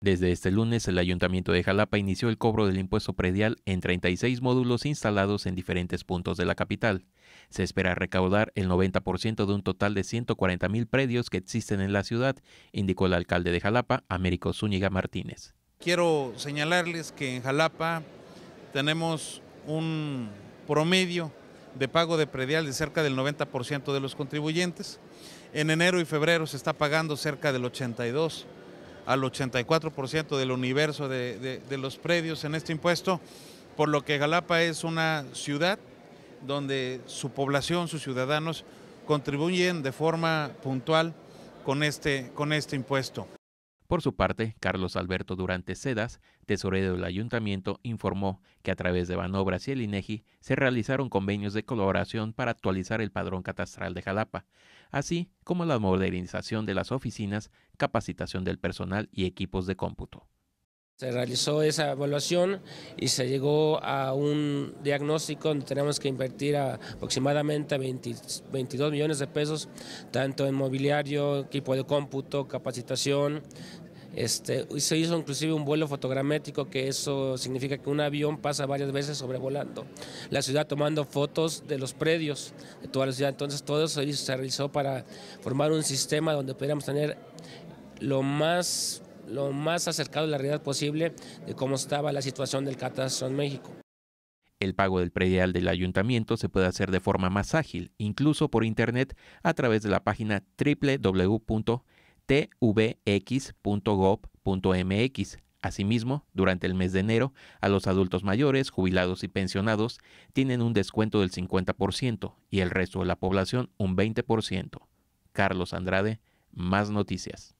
Desde este lunes, el Ayuntamiento de Xalapa inició el cobro del impuesto predial en 36 módulos instalados en diferentes puntos de la capital. Se espera recaudar el 90% de un total de 140,000 predios que existen en la ciudad, indicó el alcalde de Xalapa, Américo Zúñiga Martínez. Quiero señalarles que en Xalapa tenemos un promedio de pago de predial de cerca del 90% de los contribuyentes. En enero y febrero se está pagando cerca del 82% al 84% del universo de los predios en este impuesto, por lo que Xalapa es una ciudad donde su población, sus ciudadanos, contribuyen de forma puntual con este impuesto. Por su parte, Carlos Alberto Durante Sedas, tesorero del Ayuntamiento, informó que a través de Banobras y el INEGI se realizaron convenios de colaboración para actualizar el padrón catastral de Xalapa, así como la modernización de las oficinas, capacitación del personal y equipos de cómputo. Se realizó esa evaluación y se llegó a un diagnóstico donde tenemos que invertir aproximadamente 22 millones de pesos, tanto en mobiliario, equipo de cómputo, capacitación. Se hizo inclusive un vuelo fotogramétrico, que eso significa que un avión pasa varias veces sobrevolando la ciudad tomando fotos de los predios de toda la ciudad. Entonces todo eso se realizó para formar un sistema donde pudiéramos tener lo más acercado a la realidad posible de cómo estaba la situación del catastro en México. El pago del predial del ayuntamiento se puede hacer de forma más ágil, incluso por internet, a través de la página www.tvx.gob.mx. Asimismo, durante el mes de enero, a los adultos mayores, jubilados y pensionados tienen un descuento del 50% y el resto de la población un 20%. Carlos Andrade, Más Noticias.